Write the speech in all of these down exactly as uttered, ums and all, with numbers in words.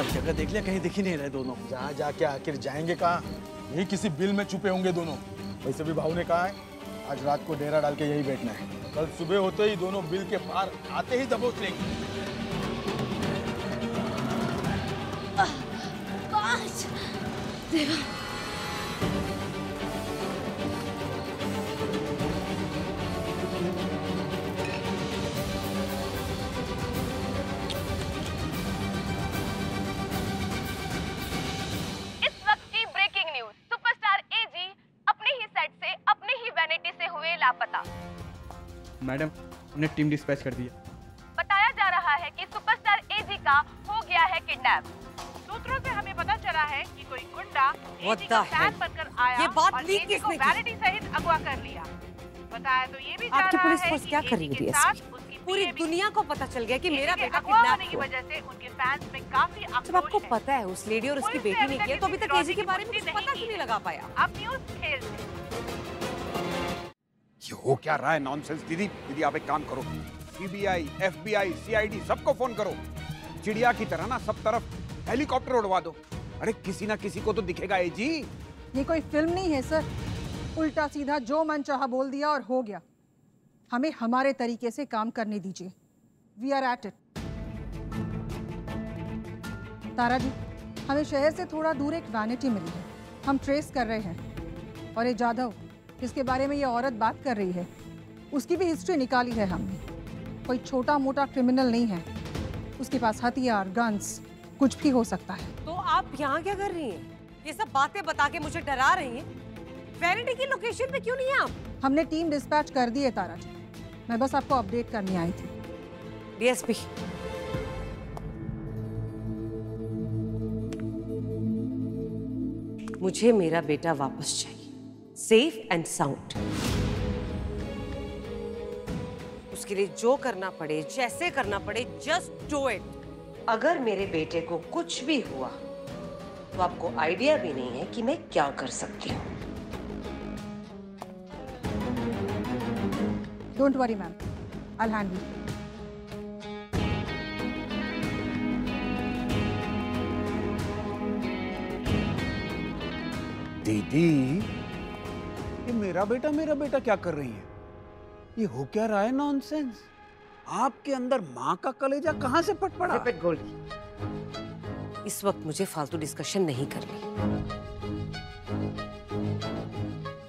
सब जगह देख लिया, कहीं दिख ही नहीं रहे दोनों। जहाँ जाके आखिर जाएंगे कहाँ? यही किसी बिल में छुपे होंगे दोनों। वैसे भी भाऊ ने कहा है आज रात को डेरा डाल के यही बैठना है, कल सुबह होते ही दोनों बिल के पार आते ही दबोच लेंगे। मैडम, हमने टीम डिस्पैच कर दिया। बताया जा रहा है कि सुपरस्टार एजी का हो गया है किडनैप। सूत्रों से हमें पता चला है कि कोई गुंडा एजी का फैन बनकर आया और एजी को वैनिटी सहित अगवा कर लिया। बताया तो ये भी जा रहा है कि एजी के साथ पूरी दुनिया को पता चल गया कि मेरा बेटा किडनैप होने की वजह से उनके फैंस में काफी आक्रोश है। जब आपको पता है उस लेडी और उसकी बेटी ने किया, तो अभी तक एजी के बारे में कुछ पता क्यों नहीं लगा पाया? आप न्यूज़ खेल ये हो क्या रहा है? नॉनसेंस दीदी। दीदी आप एक काम करो, सीबीआई, एफबीआई, सीआईडी सबको फोन करो। चिड़िया की तरह ना सब तरफ हेलीकॉप्टर उड़वा दो। अरे किसी ना किसी को तो दिखेगा। एजी ये कोई फिल्म नहीं है सर, उल्टा सीधा जो मन चाहा बोल दिया और हो गया। हमें हमारे तरीके से काम करने दीजिए। We are at it. Tara ji, हमें शहर से थोड़ा दूर एक वैनिटी मिली है, हम ट्रेस कर रहे हैं। और ये जाधव जिसके बारे में ये औरत बात कर रही है, उसकी भी हिस्ट्री निकाली है हमने। कोई छोटा मोटा क्रिमिनल नहीं है, उसके पास हथियार, गन्स, कुछ भी हो सकता है। तो आप यहाँ क्या कर रही हैं? ये सब बातें बता के मुझे डरा रही हैं। वैनिटी की लोकेशन पे क्यों नहीं है आप? हमने टीम डिस्पैच कर दी है तारा जी, मैं बस आपको अपडेट करने आई थी। डीएसपी मुझे मेरा बेटा वापस चाहिए, सेफ एंड साउंड। उसके लिए जो करना पड़े, जैसे करना पड़े, जस्ट डू इट। अगर मेरे बेटे को कुछ भी हुआ तो आपको आइडिया भी नहीं है कि मैं क्या कर सकती हूँ। Don't worry ma'am, I will handle it. दीदी ये मेरा बेटा मेरा बेटा क्या कर रही है? ये हो क्या रहा है नॉनसेंस? आपके अंदर माँ का कलेजा कहाँ से फट पड़ा? रिपीट गोली। इस वक्त मुझे फालतू डिस्कशन नहीं करनी।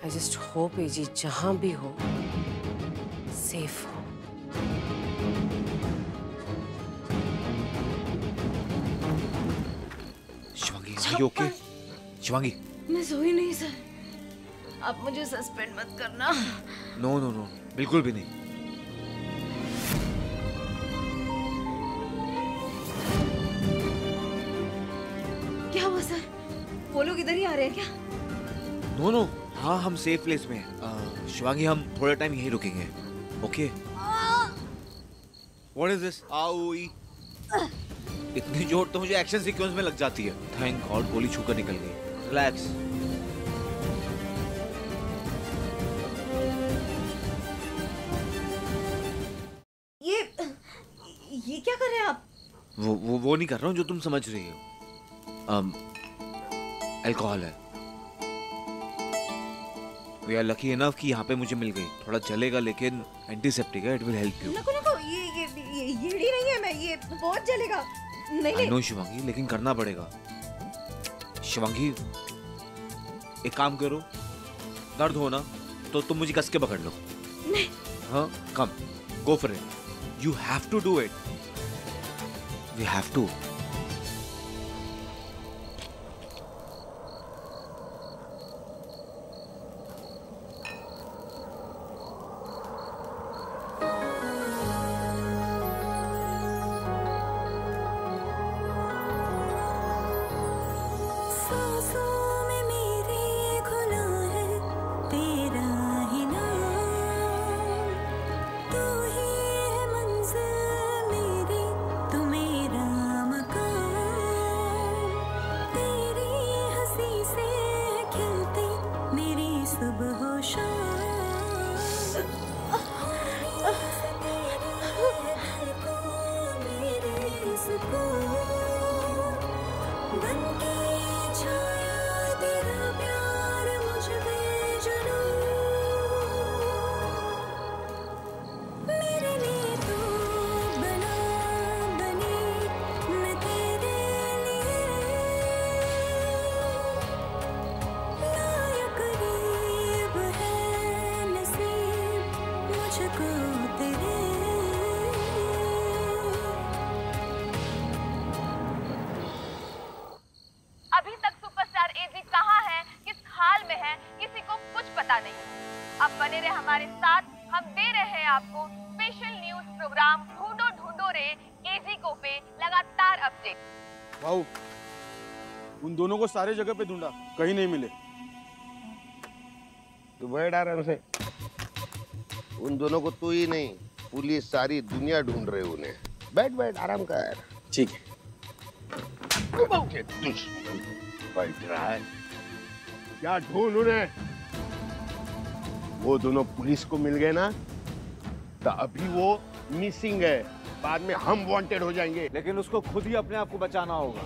आई जस्ट होप एजी जहाँ भी हो सेफ हो। Shivangi, you okay? शिवांगी मैं सोई नहीं सर, आप मुझे सस्पेंड मत करना। नो नो नो बिल्कुल भी नहीं। क्या हुआ सर, वो लोग इधर ही आ रहे हैं क्या? नो नो हाँ हम सेफ प्लेस में हैं। शिवांगी हम थोड़ा टाइम यहीं रुकेंगे, ओके? What is this? आओई इतनी जोर तो मुझे एक्शन सीक्वेंस में लग जाती है। थैंक गॉड गोली छूकर निकल गई। रिलैक्स। वो वो वो नहीं कर रहा हूँ जो तुम समझ रही हो। अल्कोहल है। We are lucky enough कि यहाँ पे मुझे मिल गई। थोड़ा जलेगा लेकिन एंटीसेप्टिक है, it will help you। नको नको ये ये ये येड़ी नहीं है, मैं ये बहुत जलेगा। नहीं नहीं। नो शिवांगी लेकिन करना पड़ेगा। शिवांगी एक काम करो, दर्द हो ना तो तुम मुझे कस के पकड़ लो। नहीं। हाँ come, go for it, you have to do it। We have to. Program ढूंढो ढूंढो रे ए ज़ी कोपे लगातार अपडेट। वाओ, उन दोनों को सारे जगह पे ढूंढा, कहीं नहीं मिले। तू बैठ आराम से। उन दोनों को तू ही नहीं, पुलिस सारी दुनिया ढूंढ रही उन्हें। बैठ बैठ आराम कर। ठीक है। बैठ रहा है। क्या ढूंढ उन्हें? वो दोनों पुलिस को मिल गए ना, तो अभी वो मिसिंग है, बाद में हम वांटेड हो जाएंगे। लेकिन उसको खुद ही अपने आप को बचाना होगा,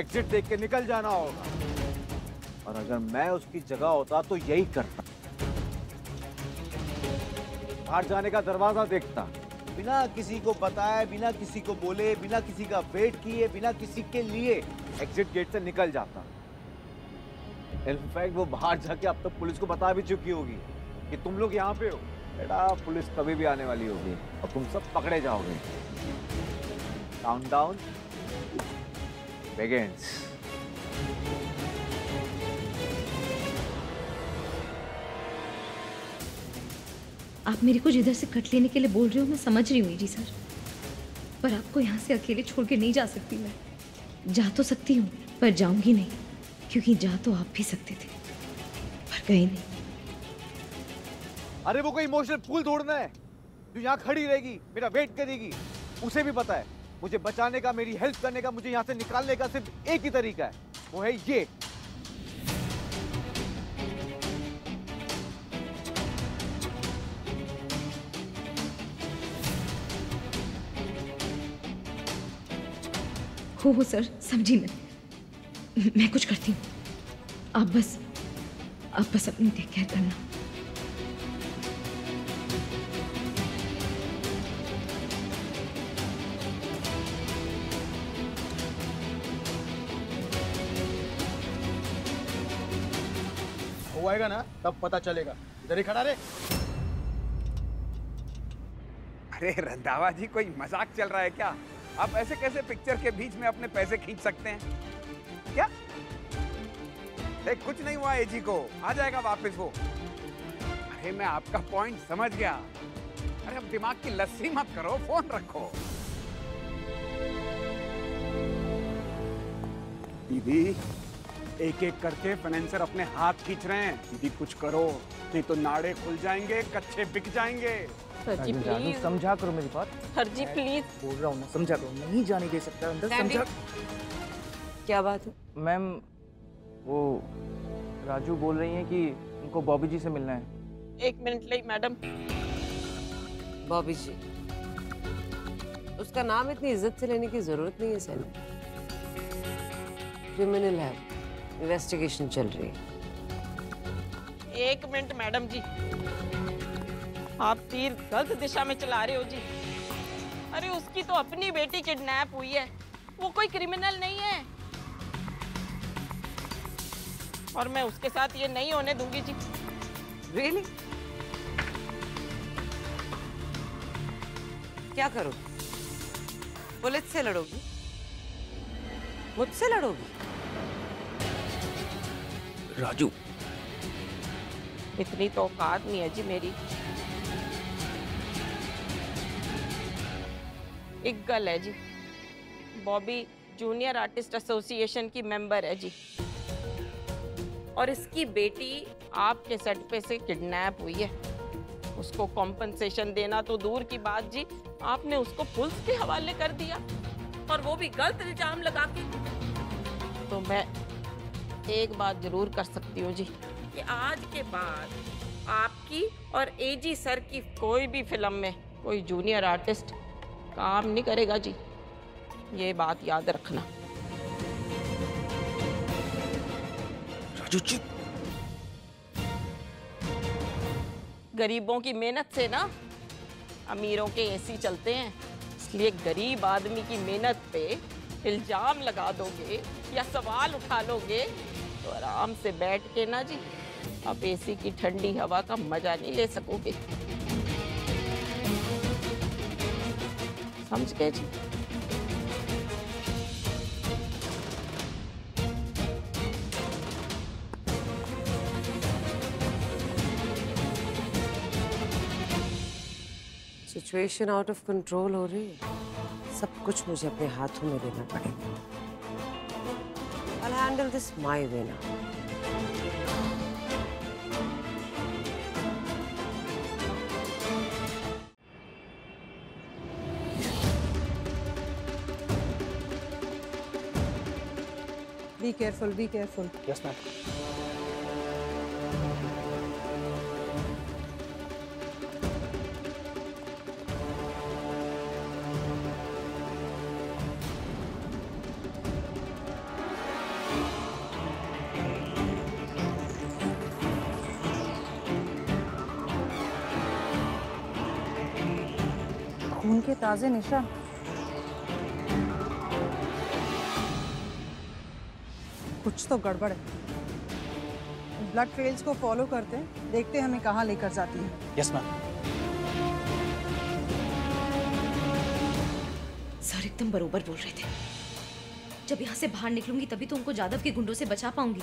एग्जिट देख के निकल जाना होगा। और अगर मैं उसकी जगह होता तो यही करता, बाहर जाने का दरवाजा देखता, बिना किसी को बताए, बिना किसी को बोले, बिना किसी का वेट किए, बिना किसी के लिए एग्जिट गेट से निकल जाता। इनफैक्ट वो बाहर जाके अब तक पुलिस को बता भी चुकी होगी कि तुम लोग यहाँ पे हो। बेटा पुलिस कभी भी आने वाली होगी और तुम सब पकड़े जाओगे। Countdown begins. आप मेरे को जिधर से कट लेने के लिए बोल रहे हो मैं समझ रही हूँ जी सर, पर आपको यहाँ से अकेले छोड़ के नहीं जा सकती। मैं जा तो सकती हूँ पर जाऊँगी नहीं, क्योंकि जा तो आप भी सकते थे पर गए नहीं। अरे वो कोई इमोशनल फूल तोड़ना है जो यहाँ खड़ी रहेगी, मेरा वेट करेगी। उसे भी पता है मुझे बचाने का, मेरी हेल्प करने का, मुझे यहाँ से निकालने का सिर्फ एक ही तरीका है, वो है ये। हो हो सर, समझी मैं। मैं कुछ करती हूँ, आप बस आप बस अपनी देख कर करना। हो आएगा ना तब पता चलेगा। इधर ही खड़ा रहे। अरे रंधावा जी, कोई मजाक चल रहा है क्या? आप ऐसे कैसे पिक्चर के बीच में अपने पैसे खींच सकते हैं क्या? देख कुछ नहीं हुआ एजी को, आ जाएगा वापस वो। अरे मैं आपका पॉइंट समझ गया। अरे अब दिमाग की लस्सी मत करो, फोन रखो। दीदी एक एक करके फाइनेंसर अपने हाथ खींच रहे हैं। दीदी कुछ करो नहीं तो नाड़े खुल जाएंगे, कच्चे बिक जाएंगे। सर जी प्लीज समझा करो मेरी बात। सर जी प्लीज बोल रहा हूँ ना, समझा करो। नहीं जाने दे सकता अंदर, समझा। क्या बात है मैम? वो राजू बोल रही हैं कि उनको बॉबी जी से मिलना है। एक मिनट ले मैडम। बॉबी जी, उसका नाम इतनी इज्जत से लेने की जरूरत नहीं है सर। क्रिमिनल है, इन्वेस्टिगेशन चल रही है। एक मिनट मैडम जी, आप तीर गलत दिशा में चला रहे हो जी। अरे उसकी तो अपनी बेटी किडनैप हुई है, वो कोई क्रिमिनल नहीं है और मैं उसके साथ ये नहीं होने दूंगी जी। रियली? क्या करो? पुलिस से लड़ोगी? मुझसे लड़ोगी? राजू इतनी तो औकात नहीं है जी मेरी। एक गल है जी, बॉबी जूनियर आर्टिस्ट एसोसिएशन की मेंबर है जी और इसकी बेटी आपके सेट पे से किडनैप हुई है। उसको कॉम्पनसेशन देना तो दूर की बात जी, आपने उसको पुलिस के हवाले कर दिया और वो भी गलत इल्जाम लगा के। तो मैं एक बात जरूर कर सकती हूँ जी कि आज के बाद आपकी और एजी सर की कोई भी फिल्म में कोई जूनियर आर्टिस्ट काम नहीं करेगा जी, ये बात याद रखना। राजू, गरीबों की मेहनत से ना अमीरों के एसी चलते हैं, इसलिए गरीब आदमी की मेहनत पे इल्जाम लगा दोगे या सवाल उठा लोगे तो आराम से बैठ के ना जी आप एसी की ठंडी हवा का मजा नहीं ले सकोगे, समझ गए जी? सिचुएशन आउट ऑफ कंट्रोल हो रही है। सब कुछ मुझे अपने हाथों में लेना पड़ेगा। I'll handle this my way now. Be careful, be careful. Yes, ma'am. खून के ताजे निशान। कुछ तो गड़बड़ है। ब्लड ट्रेल्स को फॉलो करते हैं, देखते हैं हमें कहाँ लेकर जाती है। Yes ma'am. सर एकदम बरोबर बोल रहे थे। जब यहाँ से बाहर निकलूंगी तभी तो उनको जादव के गुंडों से बचा पाऊंगी।